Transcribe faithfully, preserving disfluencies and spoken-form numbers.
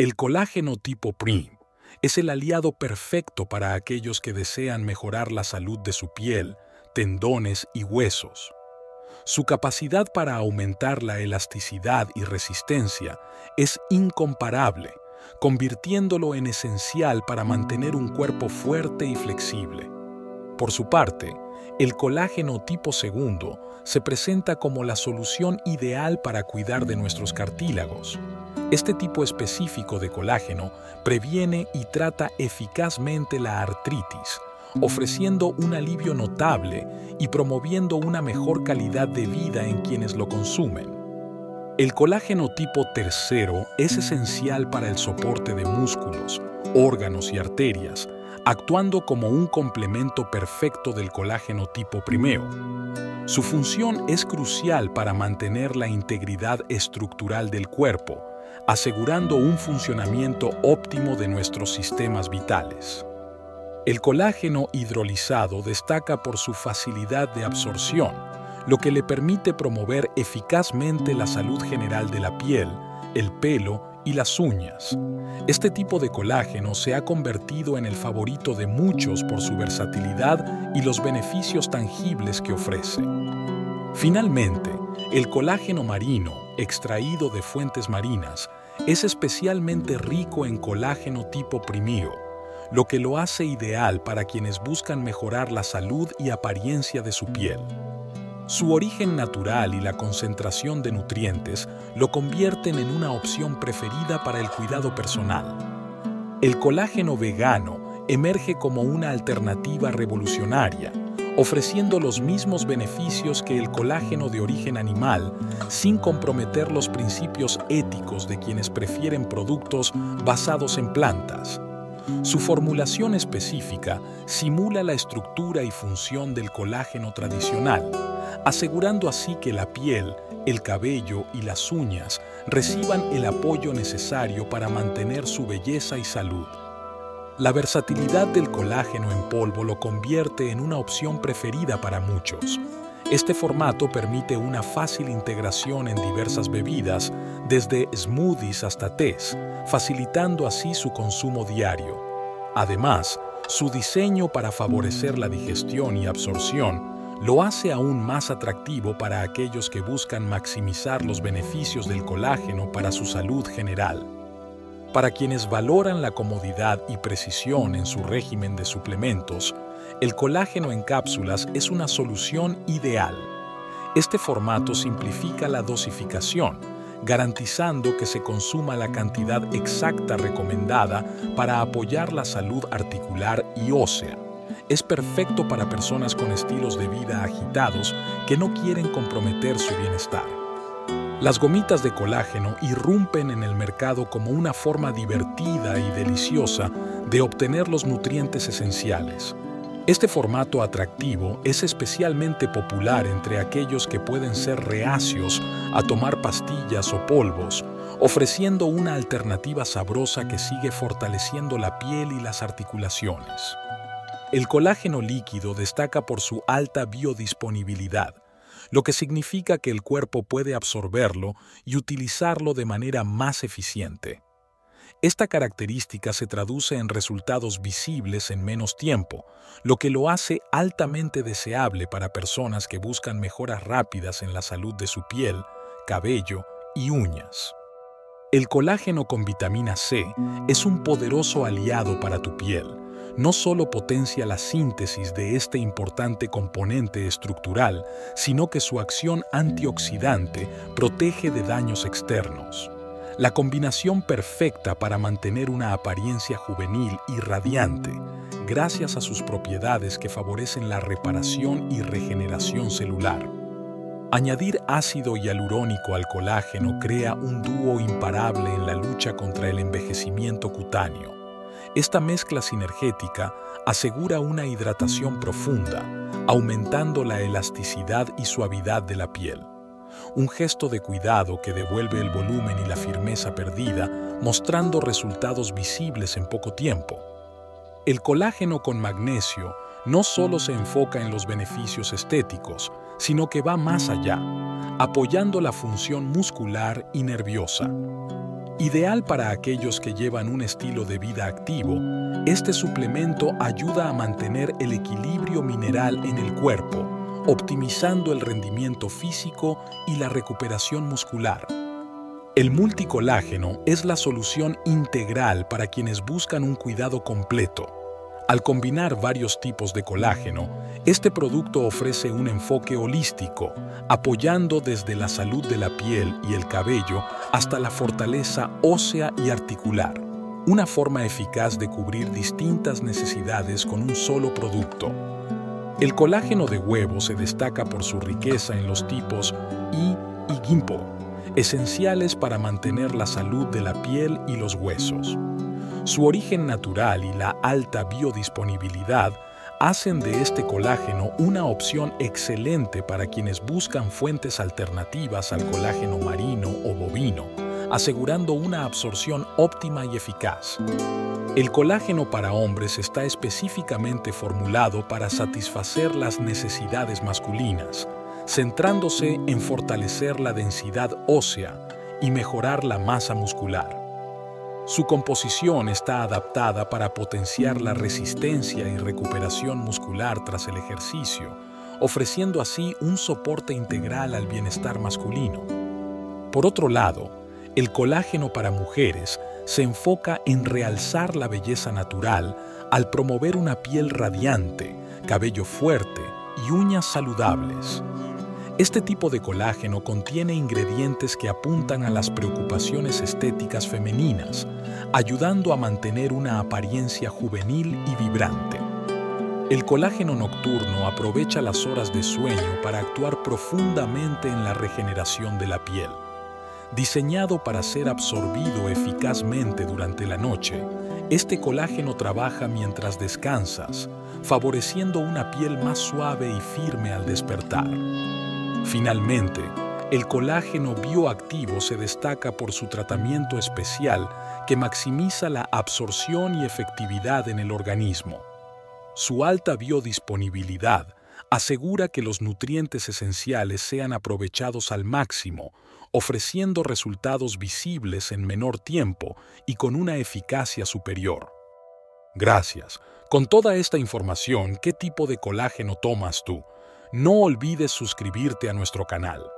El colágeno tipo Prime es el aliado perfecto para aquellos que desean mejorar la salud de su piel, tendones y huesos. Su capacidad para aumentar la elasticidad y resistencia es incomparable, convirtiéndolo en esencial para mantener un cuerpo fuerte y flexible. Por su parte, el colágeno tipo segundo se presenta como la solución ideal para cuidar de nuestros cartílagos. Este tipo específico de colágeno previene y trata eficazmente la artritis, ofreciendo un alivio notable y promoviendo una mejor calidad de vida en quienes lo consumen. El colágeno tipo tercero es esencial para el soporte de músculos, órganos y arterias, actuando como un complemento perfecto del colágeno tipo primero. Su función es crucial para mantener la integridad estructural del cuerpo, asegurando un funcionamiento óptimo de nuestros sistemas vitales. El colágeno hidrolizado destaca por su facilidad de absorción, lo que le permite promover eficazmente la salud general de la piel, el pelo y las uñas. Este tipo de colágeno se ha convertido en el favorito de muchos por su versatilidad y los beneficios tangibles que ofrece. Finalmente, el colágeno marino, extraído de fuentes marinas, es especialmente rico en colágeno tipo primero, lo que lo hace ideal para quienes buscan mejorar la salud y apariencia de su piel. Su origen natural y la concentración de nutrientes lo convierten en una opción preferida para el cuidado personal. El colágeno vegano emerge como una alternativa revolucionaria, ofreciendo los mismos beneficios que el colágeno de origen animal, sin comprometer los principios éticos de quienes prefieren productos basados en plantas. Su formulación específica simula la estructura y función del colágeno tradicional, asegurando así que la piel, el cabello y las uñas reciban el apoyo necesario para mantener su belleza y salud. La versatilidad del colágeno en polvo lo convierte en una opción preferida para muchos. Este formato permite una fácil integración en diversas bebidas, desde smoothies hasta tés, facilitando así su consumo diario. Además, su diseño para favorecer la digestión y absorción lo hace aún más atractivo para aquellos que buscan maximizar los beneficios del colágeno para su salud general. Para quienes valoran la comodidad y precisión en su régimen de suplementos, el colágeno en cápsulas es una solución ideal. Este formato simplifica la dosificación, garantizando que se consuma la cantidad exacta recomendada para apoyar la salud articular y ósea. Es perfecto para personas con estilos de vida agitados que no quieren comprometer su bienestar. Las gomitas de colágeno irrumpen en el mercado como una forma divertida y deliciosa de obtener los nutrientes esenciales. Este formato atractivo es especialmente popular entre aquellos que pueden ser reacios a tomar pastillas o polvos, ofreciendo una alternativa sabrosa que sigue fortaleciendo la piel y las articulaciones. El colágeno líquido destaca por su alta biodisponibilidad, lo que significa que el cuerpo puede absorberlo y utilizarlo de manera más eficiente. Esta característica se traduce en resultados visibles en menos tiempo, lo que lo hace altamente deseable para personas que buscan mejoras rápidas en la salud de su piel, cabello y uñas. El colágeno con vitamina C es un poderoso aliado para tu piel. No solo potencia la síntesis de este importante componente estructural, sino que su acción antioxidante protege de daños externos. La combinación perfecta para mantener una apariencia juvenil y radiante, gracias a sus propiedades que favorecen la reparación y regeneración celular. Añadir ácido hialurónico al colágeno crea un dúo imparable en la lucha contra el envejecimiento cutáneo. Esta mezcla sinergética asegura una hidratación profunda, aumentando la elasticidad y suavidad de la piel. Un gesto de cuidado que devuelve el volumen y la firmeza perdida, mostrando resultados visibles en poco tiempo. El colágeno con magnesio no solo se enfoca en los beneficios estéticos, sino que va más allá, apoyando la función muscular y nerviosa. Ideal para aquellos que llevan un estilo de vida activo, este suplemento ayuda a mantener el equilibrio mineral en el cuerpo, optimizando el rendimiento físico y la recuperación muscular. El multicolágeno es la solución integral para quienes buscan un cuidado completo. Al combinar varios tipos de colágeno, este producto ofrece un enfoque holístico, apoyando desde la salud de la piel y el cabello hasta la fortaleza ósea y articular, una forma eficaz de cubrir distintas necesidades con un solo producto. El colágeno de huevo se destaca por su riqueza en los tipos I y Gimpo, esenciales para mantener la salud de la piel y los huesos. Su origen natural y la alta biodisponibilidad hacen de este colágeno una opción excelente para quienes buscan fuentes alternativas al colágeno marino o bovino, asegurando una absorción óptima y eficaz. El colágeno para hombres está específicamente formulado para satisfacer las necesidades masculinas, centrándose en fortalecer la densidad ósea y mejorar la masa muscular. Su composición está adaptada para potenciar la resistencia y recuperación muscular tras el ejercicio, ofreciendo así un soporte integral al bienestar masculino. Por otro lado, el colágeno para mujeres se enfoca en realzar la belleza natural al promover una piel radiante, cabello fuerte y uñas saludables. Este tipo de colágeno contiene ingredientes que apuntan a las preocupaciones estéticas femeninas, ayudando a mantener una apariencia juvenil y vibrante. El colágeno nocturno aprovecha las horas de sueño para actuar profundamente en la regeneración de la piel. Diseñado para ser absorbido eficazmente durante la noche, este colágeno trabaja mientras descansas, favoreciendo una piel más suave y firme al despertar. Finalmente, el colágeno bioactivo se destaca por su tratamiento especial que maximiza la absorción y efectividad en el organismo. Su alta biodisponibilidad asegura que los nutrientes esenciales sean aprovechados al máximo, ofreciendo resultados visibles en menor tiempo y con una eficacia superior. Gracias. Con toda esta información, ¿qué tipo de colágeno tomas tú? No olvides suscribirte a nuestro canal.